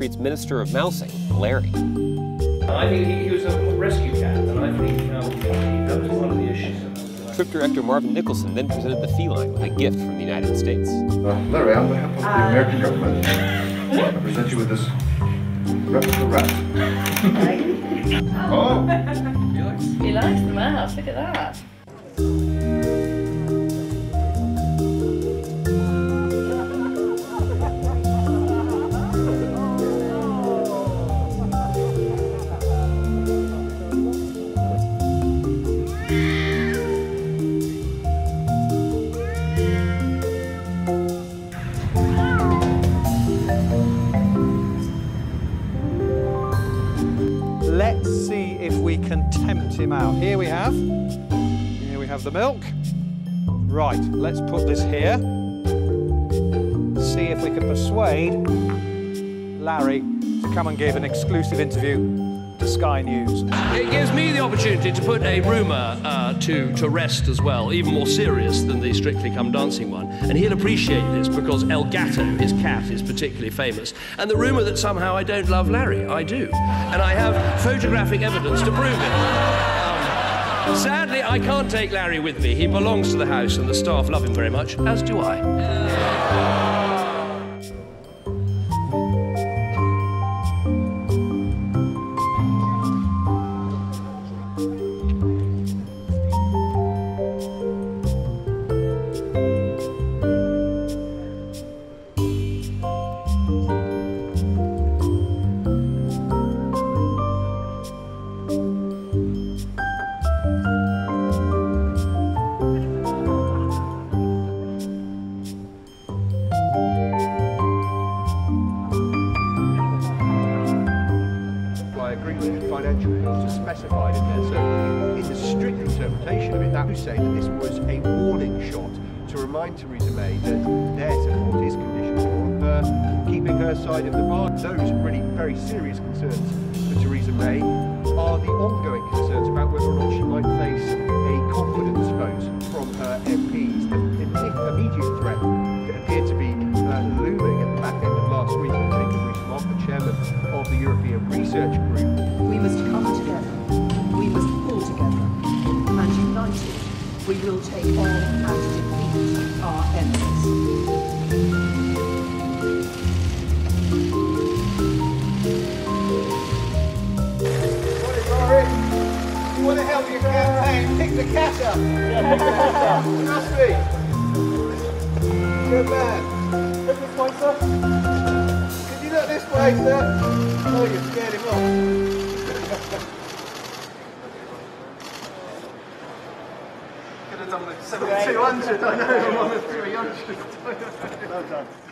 Street's Minister of Mousing, Larry. I think he was a rescue cat, and I think that was one of the issues. Trip director Marvin Nicholson then presented the feline with a gift from the United States. Larry, on behalf of the American government, I present you with this replica rat. Oh! He likes the mouse, look at that. Let's see if we can tempt him out. Here we have the milk. Right, let's put this here. See if we can persuade Larry to come and give an exclusive interview to Sky News. It gives me the opportunity to put a rumour to rest as well, even more serious than the Strictly Come Dancing one. And he'll appreciate this because El Gatto, his cat, is particularly famous. And the rumour that somehow I don't love Larry, I do. And I have photographic evidence to prove it. Sadly, I can't take Larry with me. He belongs to the house and the staff love him very much, as do I. Financial rules are specified in there, so in the strict interpretation of it, that would say that this was a warning shot to remind Theresa May that their support is conditional on her keeping her side of the bargain. Those really very serious concerns for Theresa May are the ongoing concerns about whether or not she might face a confidence vote from her MPs. The immediate threat that appeared to be looming at the back end of last week, I think, the chairman of the European Research Group. We must come together, we must pull together, and united we will take on and defeat our enemies. You want to help your campaign? Pick the cat up! Yeah, pick the cat up! Trust me! Good man! Look this way, sir! Look this way, sir. Oh, you scared him off. Could have done the 7,200, I know, I'm on the 300. Well done.